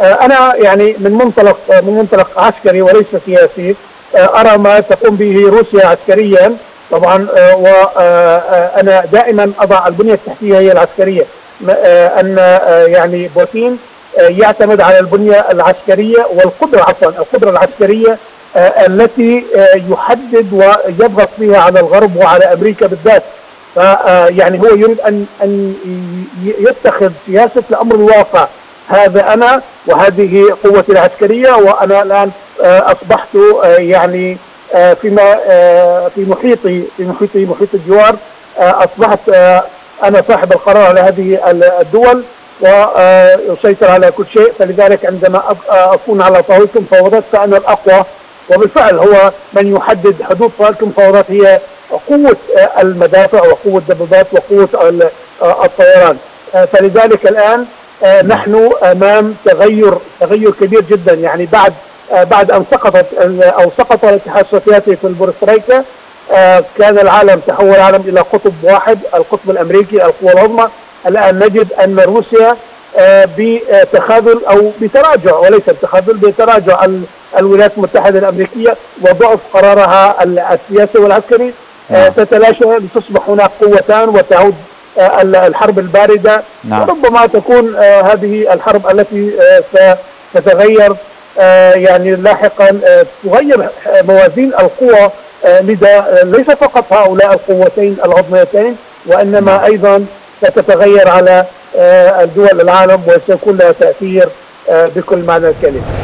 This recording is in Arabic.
انا يعني من منطلق عسكري وليس سياسي ارى ما تقوم به روسيا عسكريا طبعا، وانا دائما اضع البنيه التحتيه هي العسكريه، ان يعني بوتين يعتمد على البنيه العسكريه والقدره، عفوا القدره العسكريه التي يحدد ويضغط بها على الغرب وعلى امريكا بالذات. يعني هو يريد ان يتخذ سياسه الامر الواقع، هذا انا وهذه قوتي العسكريه، وانا الان اصبحت يعني في محيط الجوار، اصبحت انا صاحب القرار على هذه الدول واسيطر على كل شيء، فلذلك عندما اكون على طاوله المفاوضات فانا الاقوى. وبالفعل هو من يحدد حدود طاوله المفاوضات، هي قوه المدافع وقوه الدبابات وقوه الطيران. فلذلك الان نحن امام تغير كبير جدا، يعني بعد ان سقط الاتحاد السوفيتي في البورستريكا، كان العالم تحول العالم الى قطب واحد، القطب الامريكي القوى العظمى. الان نجد ان روسيا بتخاذل او بتراجع، وليس بتخاذل، بتراجع الولايات المتحده الامريكيه وضعف قرارها السياسي والعسكري تتلاشى لتصبح هناك قوتان وتعود الحرب البارده. وربما تكون هذه الحرب التي ستتغير يعني لاحقا تغير موازين القوى لدى ليس فقط هؤلاء القوتين العظميتين، وانما ايضا ستتغير على دول العالم وسيكون لها تأثير بكل معنى الكلمة.